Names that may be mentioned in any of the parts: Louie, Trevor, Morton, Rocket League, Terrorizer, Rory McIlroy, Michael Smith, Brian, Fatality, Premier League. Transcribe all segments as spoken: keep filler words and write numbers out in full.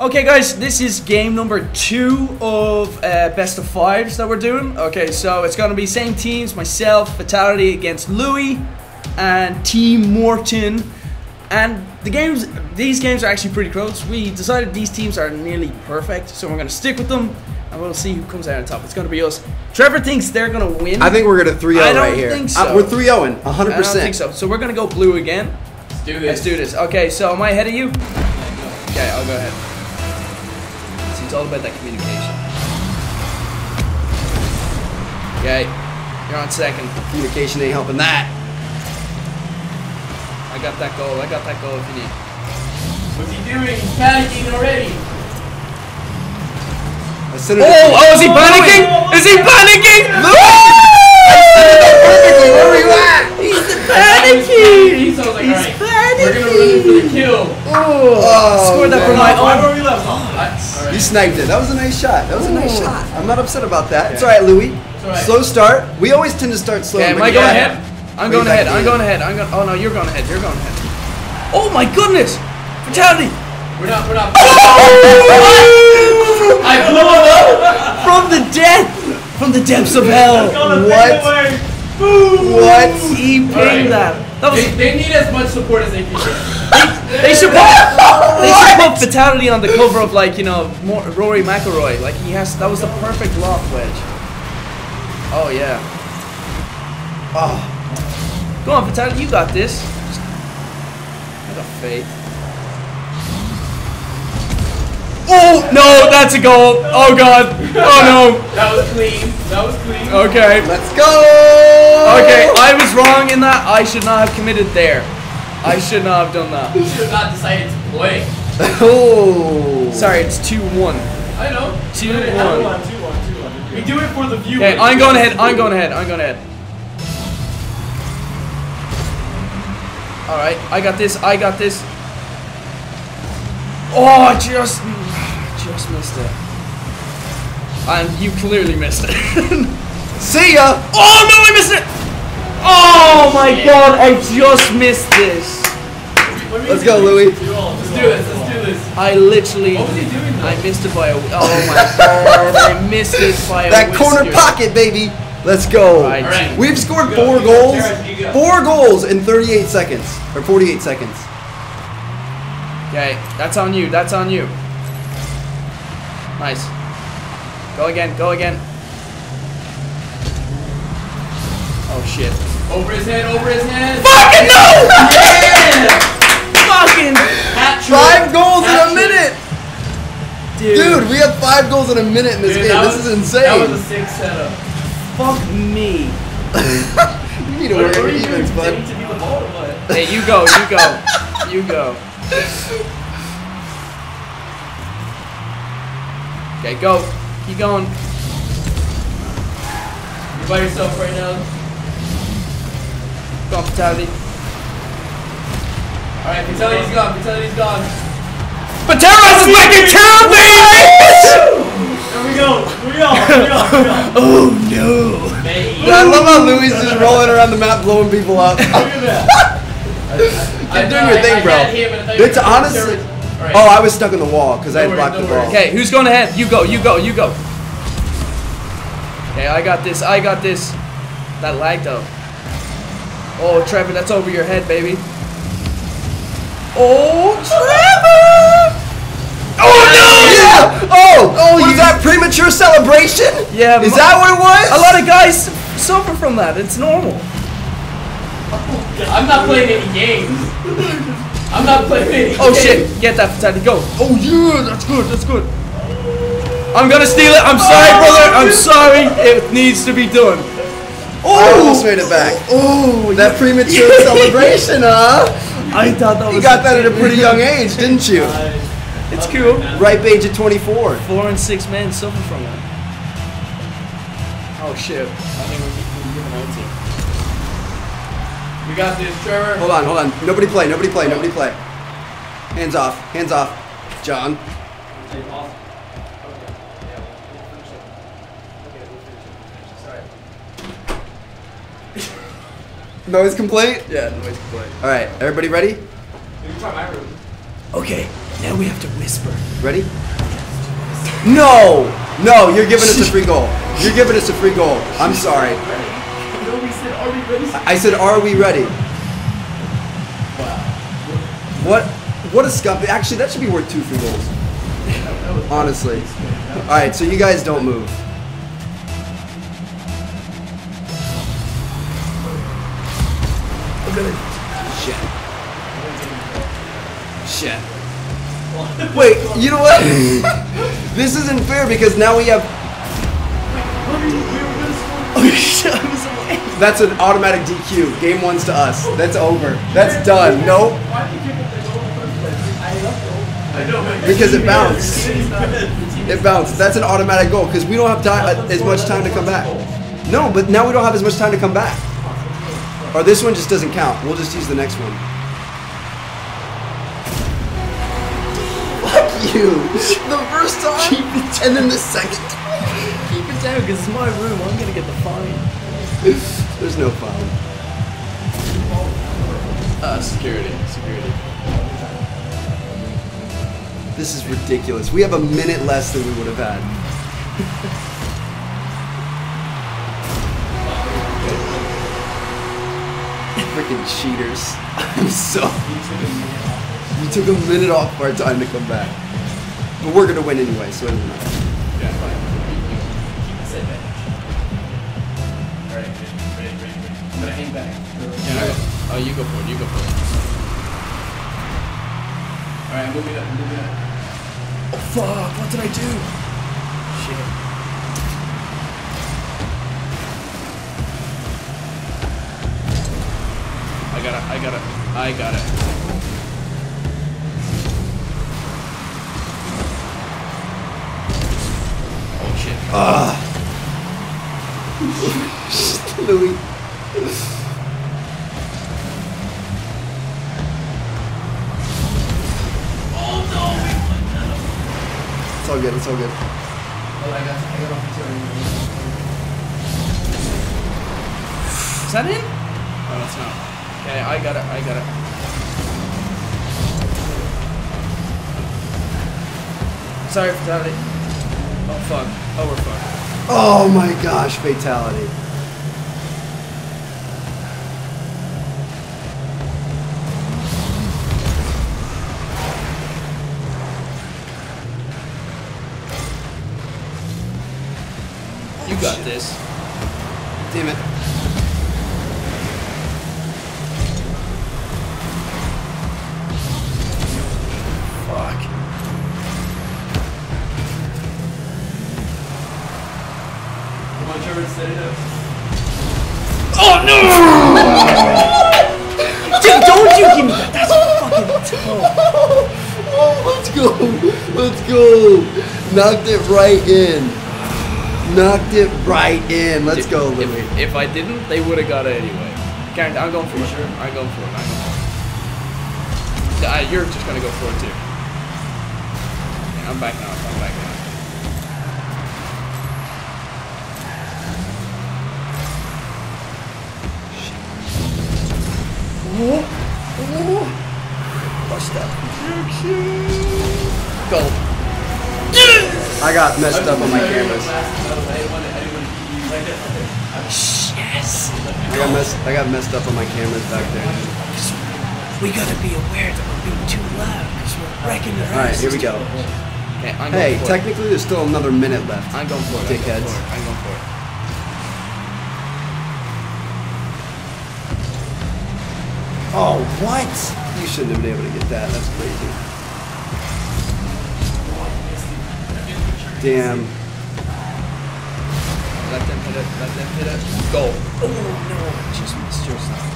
Okay guys, this is game number two of uh, best of fives that we're doing. Okay, so it's gonna be same teams, myself, Fatality against Louie, and Team Morton. And the games, these games are actually pretty close. We decided these teams are nearly perfect, so we're gonna stick with them, and we'll see who comes out on top. It's gonna be us. Trevor thinks they're gonna win. I think we're gonna three oh right here. I don't think so. Uh, we're three oh-ing, one hundred percent. I don't think so. So we're gonna go blue again. Let's do this. Let's do this. Okay, so am I ahead of you? Okay, I'll go ahead. It's all about that communication. Okay, you're on second. Communication ain't helping that. I got that goal. I got that goal if you need. What's he doing? He's panicking already. Oh, oh, is he panicking? Is he panicking? Look! I said it perfectly. Where were you at? He's panicking. He's panicking. We're going to run for the kill. Oh, oh scored that for my own. Why were we left on? You sniped it. That was a nice shot. That was a nice Ooh. shot. I'm not upset about that. Okay. It's all right, Louie. It's all right. Slow start. We always tend to start slow. Okay, am I going ahead? I'm going ahead. I'm going ahead. I'm going. Oh no, you're going ahead. You're going ahead. Oh my goodness! Fatality. We're not. We're not. Oh! I blew it up from the death, from the depths of hell. What? What? He pinged that. That was. They, they need as much support as they can. They should, put, they should put Fatality on the cover of, like, you know, Rory McIlroy. Like, he has, that was the perfect loft wedge. Oh, yeah. Oh. Go on, Fatality, you got this. Just, I got faith. Oh, no, that's a goal. Oh, God. Oh, no. That was clean. That was clean. Okay. Let's go. Okay, I was wrong in that. I should not have committed there. I should not have done that. You should have not decided to play. Oh. Sorry, it's two one. I know. two one. We do it for the viewers. Okay, I'm going ahead. I'm going ahead. I'm going ahead. All right. I got this. I got this. Oh, I just, just missed it. And you clearly missed it. See ya. Oh, no, I missed it. Oh my yeah. God, I just missed this. Let's go, Louie. Let's do this, let's do this. I literally, what was he doing though? I missed it by a, oh my God, I missed it by a That whisker. Corner pocket, baby. Let's go. All right. All right. We've scored go, four goals, go. four goals in thirty-eight seconds, or forty-eight seconds. Okay, that's on you, that's on you. Nice. Go again, go again. Oh shit. Over his head, over his head. Fucking no! Yeah! Fucking hat trick. Five goals hat in a minute! Dude. Dude, we have five goals in a minute in this Dude, game. This was, is insane. That was a sick setup. Fuck me. You need to work on your defense, bud. Hey, you go, you go. You go. Okay, go. Keep going. You're by yourself right now. Gone, Fatality. Alright, Fatality's gone, Fatality's gone. But Terrorizer's making two, baby! There we go, we go, we go, we go. Oh no. Baby. I love how Louie's just rolling around the map blowing people up. Look at that. You're doing your thing, bro. It's honestly. Right. Oh, I was stuck in the wall because I had blocked the ball. Okay, who's going ahead? You go, you go, you go. Okay, I got this, I got this. That lag though. Oh, Trevor, that's over your head, baby. Oh, Trevor! Oh, no! Yeah! Oh, oh was you... that premature celebration? Yeah. Is that what it was? A lot of guys suffer from that. It's normal. Oh, I'm not playing any games. I'm not playing any games. Oh, shit. Get that, Fatality. Go. Oh, yeah. That's good. That's good. I'm going to steal it. I'm sorry, oh, brother. I'm sorry. It needs to be done. Oh, I almost made it back. Oh, that premature celebration, huh? I thought that was. You got that at a pretty young age, didn't you? It's cool. Ripe age of twenty-four. Four and six men suffer from that. Oh shit! I think we're giving out to. We got this, Trevor. Hold on, hold on. Nobody play. Nobody play. Nobody play. Hands off. Hands off, John. Noise complaint? Yeah, noise complaint. Alright, everybody ready? You can try my room. Okay. Now we have to whisper. Ready? No! No, you're giving us a free goal. You're giving us a free goal. I'm sorry. No, we said, are we ready? I said, are we ready? Wow. What? What a scumbag. Actually, that should be worth two free goals. Honestly. Alright, so you guys don't move. Shit. Shit. Wait, you know what? This isn't fair because now we have... That's an automatic D Q. Game one's to us. That's over. That's done. Nope. Because it bounced. It bounced. That's an automatic goal because we don't have time, uh, as much time to come back. No, but now we don't have as much time to come back. Or this one just doesn't count. We'll just use the next one. Fuck you! The first time, keep it down. And then the second time. Keep it down, because it's my room. I'm gonna get the fine. There's no fine. Uh, security. Security. This is ridiculous. We have a minute less than we would have had. Freaking cheaters. I'm so... We took a minute off our time to come back. But we're going to win anyway, so it doesn't matter. Yeah, fine. Alright, ready, ready, ready. I'm going to hang back. Yeah, oh, you go for it, you go for it. Alright, I'm moving up, I'm moving up. Oh, fuck, what did I do? Shit. I got it, I got it, I got it. Oh shit. Ah. Uh. Louie. Oh no! It's all good, it's all good. Well, I got, I got off the turn. Is that it? No, that's not. Okay, I got it, I got it. Sorry, Fatality. Oh, fuck. Oh, we're fucked. Oh my gosh, Fatality. Oh, you got shit. This. Damn it. Oh no! Dude, don't you give me that? That's fucking tough. Oh, let's go. Let's go. Knocked it right in. Knocked it right in. Let's Dude, go, Louie. If, if I didn't, they would have got it anyway. Karen, I'm going for it. Sure. I'm going for it. I'm going for it. Uh, you're just going to go for it, too. Yeah, I'm backing off. I'm backing off. Oh, watch that. Go. I got messed up on my cameras. Yes. I got messed. I got messed up on my cameras back there. We gotta be aware that we're being too loud because we're wrecking the. All right, here we go. Okay, I'm hey, going for technically it. There's still another minute left. I'm going for it. Dickheads. I'm going for it. Oh, what? You shouldn't have been able to get that. That's crazy. Damn. Let them hit it. Let them hit it. Go. Oh, no. I just missed your side.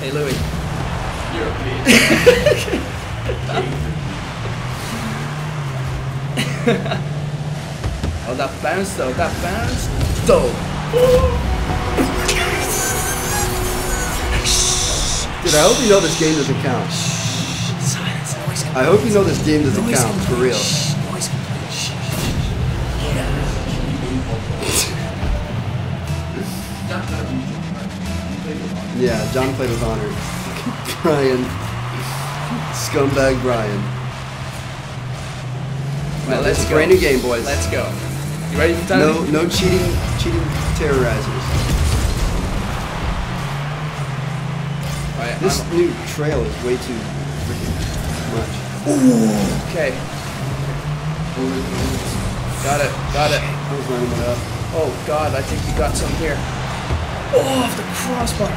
Hey, Louie. You're a beast. Oh, that bounce though, that bounce though. Dude, I hope you know this game doesn't count. Silence, noise I hope you know this game doesn't noise count, for real. Noise yeah. Yeah, John played with honor. Brian. Scumbag Brian. Well, no, let's go. Brand new game, boys. Let's go. You ready for time? No, no cheating, cheating terrorizers. Right, this I'm... new trail is way too freaking much. Ooh. Okay. Got it. Got it. I was running it up. Oh God, I think you got some here. Oh, off the crossbar.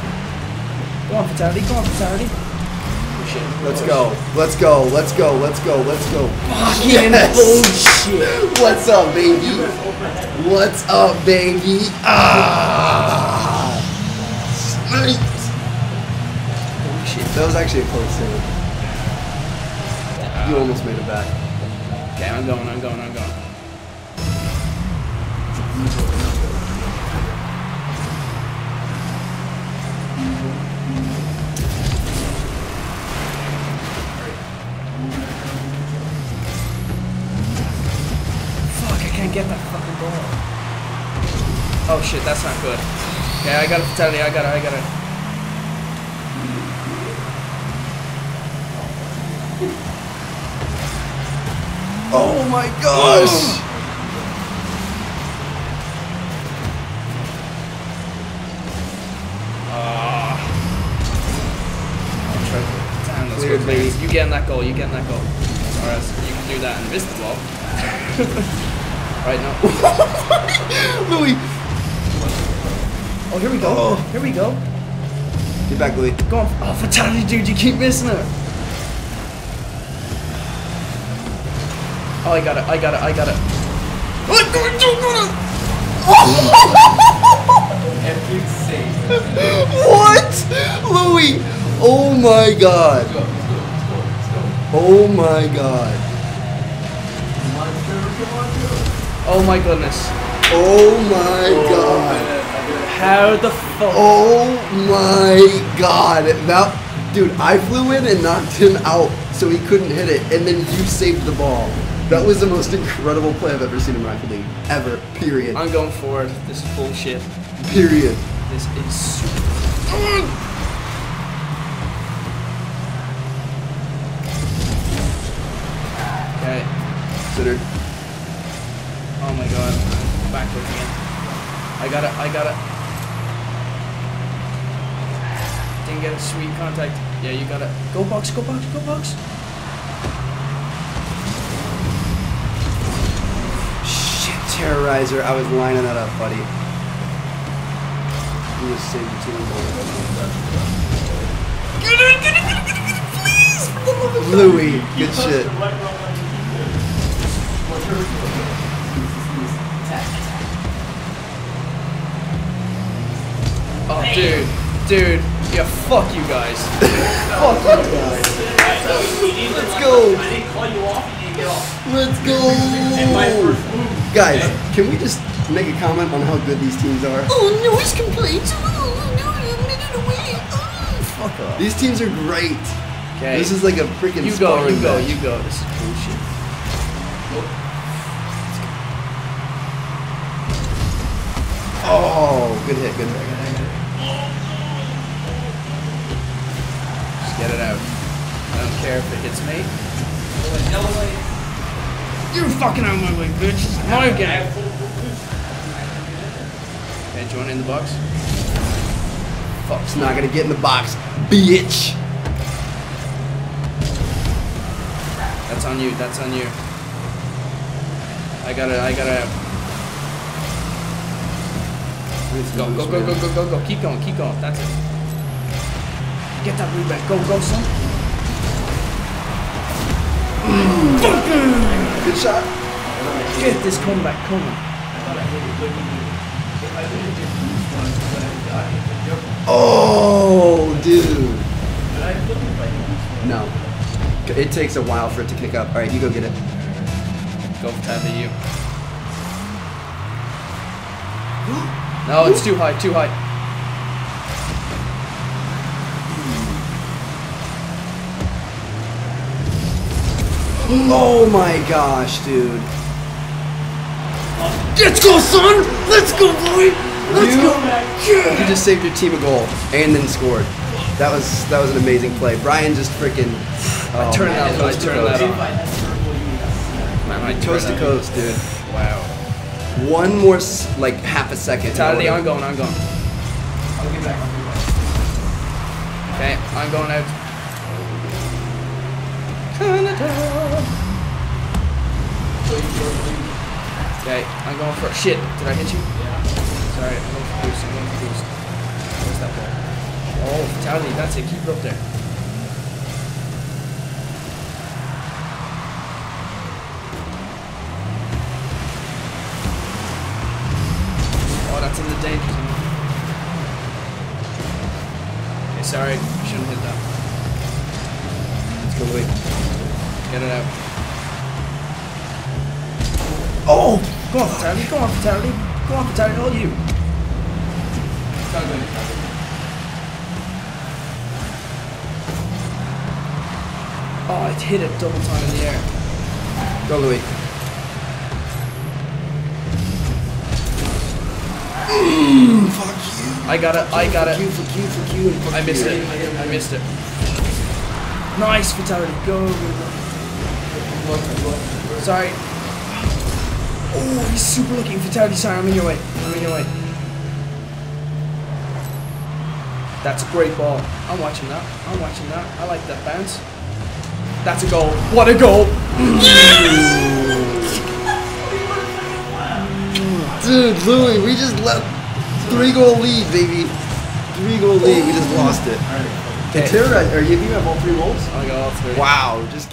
Go on, Fatality. Go on, Fatality. Let's go. Let's go. Let's go. Let's go. Let's go. Fucking yes. Bullshit. What's up, baby? What's up, baby? Ah. Snipes. Oh, shit. That was actually a close save. You almost made it back. Okay, I'm going. I'm going. I'm going. Get that fucking ball. Oh shit, that's not good. Okay, I got a fatality, I got it, I got it. Oh my gosh! Ah. Oh, Trevor. Damn, that's good. You getting that goal, you getting that goal. Alright, so you can do that and miss the ball. Right now. Louie! Oh, here we go. Oh. Here we go. Get back, Louie. Go on. Oh, Fatality, dude. You keep missing her. Oh, I got it. I got it. I got it. What? Louie! Oh, my God. Oh, my God. Oh my goodness. Oh my oh, God. How the fuck? Oh my God. That, dude, I flew in and knocked him out so he couldn't hit it, and then you saved the ball. That was the most incredible play I've ever seen in Rocket League. Ever. Period. I'm going forward. This is bullshit. Period. This is super. Oh. Okay. Consider. Oh my God, backward again. I got it, I got it. Didn't get a sweet contact. Yeah, you got it. Go box, go box, go box. Shit, Terrorizer, I was lining that up, buddy. I'm gonna save you two and go. Get it, get it, get it, get it, get it, please! For the love of God. Louie, good shit. Oh, dude, dude, yeah, fuck you guys. Fuck you guys. Let's go. I didn't call you off, you didn't get off. Let's go. Guys, can we just make a comment on how good these teams are? Oh, no, it's complaints. Oh, no, you made it away. Oh, fuck off. These teams are great. Okay. This is like a freaking You go, you go, match. you go. This is bullshit. Oh, good hit, good hit. Get it out. I don't care if it hits me. You're fucking out of my way, bitch. It's my game. Okay, do you want in the box? Fuck's not gonna get in the box, bitch. That's on you, that's on you. I gotta, I gotta. Go, go, go, go, go, go, go. Keep going, keep going. That's it. Get that blue back. Go, go, son. Mm. Good shot. Get this comeback coming. Oh, dude. No. It takes a while for it to kick up. All right, you go get it. Go tab at you. No, it's too high, too high. Oh my gosh, dude. Let's go, son! Let's go, boy! Let's you, go. You just saved your team a goal and then scored. That was that was an amazing play. Brian just freaking oh, turned that on. Turned that on. Coast to coast, dude. Wow. One more like half a second. Fatality, I'm going, I'm going. I'll get back. Okay, I'm going out. Canada. Okay, I'm going for shit. Did I hit you? Yeah. Sorry, I'm going for boost. I'm going for boost. Where's that ball? Oh, Fatality, that's it. Keep it up there. Oh, that's in the danger zone. Okay, sorry. Shouldn't hit that. Let's go, Louie. Get it out. Oh! Go on, Fatality, go on, Fatality, go on, Fatality, all you! Oh, it hit it double time in the air. Go, Louie. Mm, fuck you. I got it, I got it. Fuck you, fuck you, fuck you, fuck you. I missed it, I missed it. Nice, Fatality, go, go. Sorry. Oh, he's super looking. Fatality, sorry, I'm in your way. I'm in your way. That's a great ball. I'm watching that. I'm watching that. I like that bounce. That's a goal. What a goal! Dude, Louie, we just left three goal lead, baby. Three goal lead. We just lost it. All right. Okay. Terrorizer, or you, you have all three goals? I got all three. Wow, just kidding.